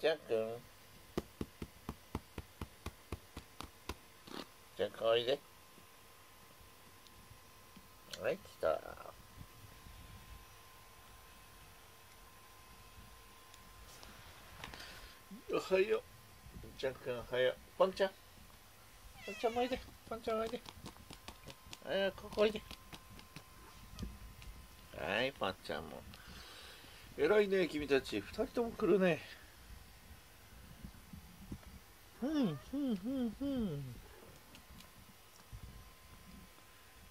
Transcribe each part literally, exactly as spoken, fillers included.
ジャックン。ジャックンおいで。はい、来た。おはよう。ジャックンおはよう。ポンちゃん。ポンちゃんもおいで。ポンちゃんおいで。ああ、ここおいで。はい、ポンちゃんも。偉いね、君たち。二人とも来るね。ふんふんふんふん。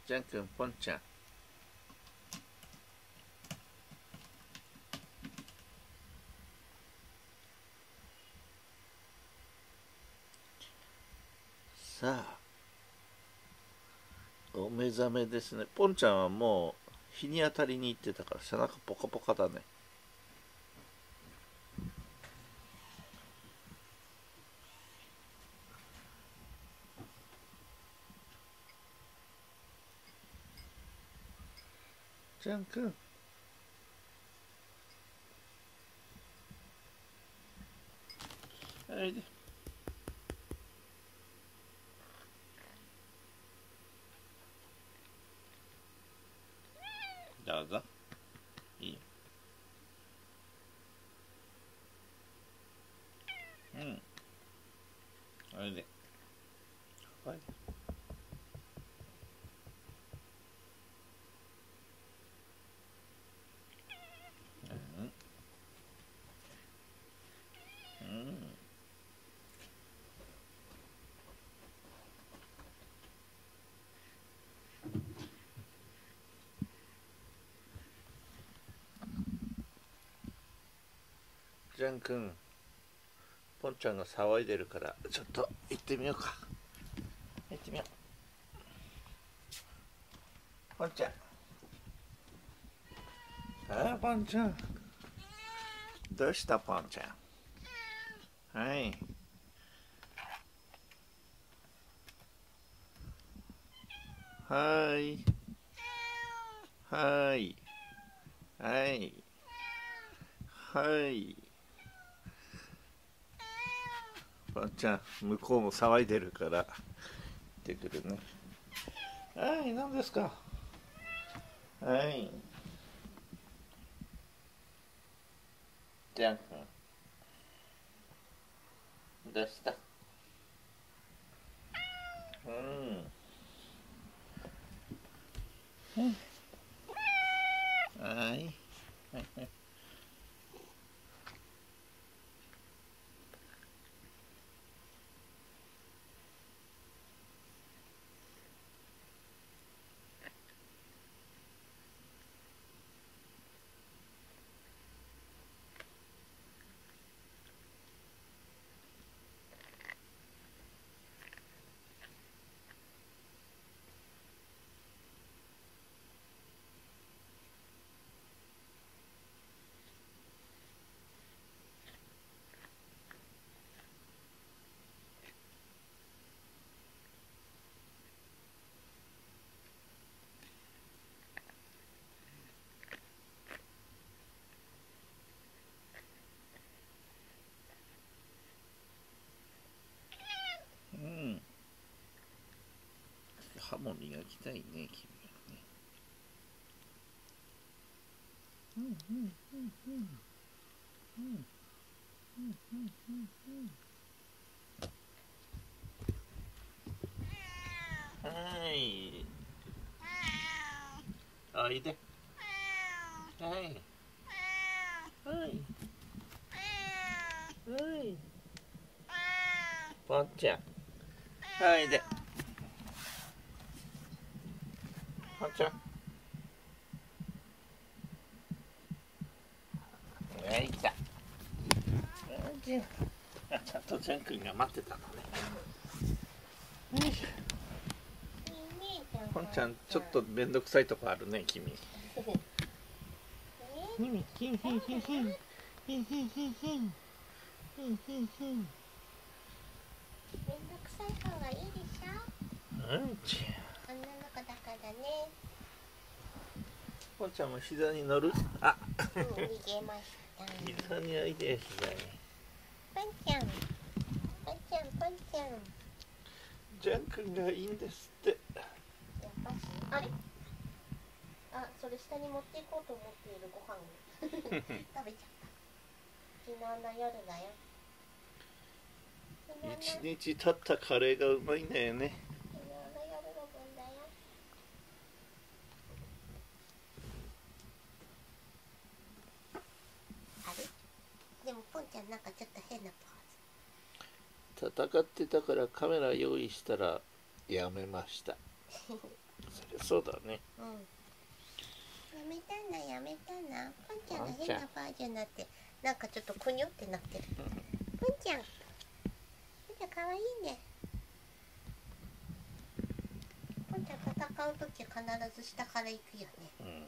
ジャン君、ポンちゃん。さあ、お目覚めですね。ポンちゃんはもう日に当たりに行ってたから背中ポカポカだね。ジャン君。はいで。どうぞ。いいよ。うん。あれで。はい。ジャン君、ポンちゃんが騒いでるからちょっと行ってみようか。行ってみよう。ポンちゃん。ああ、ポンちゃん。どうしたポンちゃん。はい。はい。はい。はい。はい。ポンちゃん、向こうも騒いでるから行ってくるね。はい、何ですか。はい。ジャン君。どうした。うん。はい。歯も磨きたいね、君はね。うんうんうんうんうんうんうんうんうん。はい。おいで。はい。はい。はい。ポンちゃん。おいで。ポンちゃん。はい、来た。ちゃんとジャン君が待ってたのね。ポンちゃん、ちょっとめんどくさいとこあるね、君。めんどくさい方がいいでしょ。うん。ポンちゃんも膝に乗る。あ、膝においで、膝に。ちゃん、ぽんちゃん、ぽんちゃん。ジャン君がいいんですって。やっぱし、あれ、あ、それ下に持っていこうと思っているご飯食べちゃった。昨日の夜だよ。一日経ったカレーがうまいんだよね。昨日の夜の分だよ。あれ、でもポンちゃんなんかちょっと変なポーズ。戦ってたからカメラ用意したらやめました。そりゃそうだね。うん、やめたんだ、やめたんだ。ポンちゃんが変なポーズになって、なんかちょっとくにょってなってる。ポンちゃんかわいいね。ポンちゃん戦うとき必ず下から行くよね。うん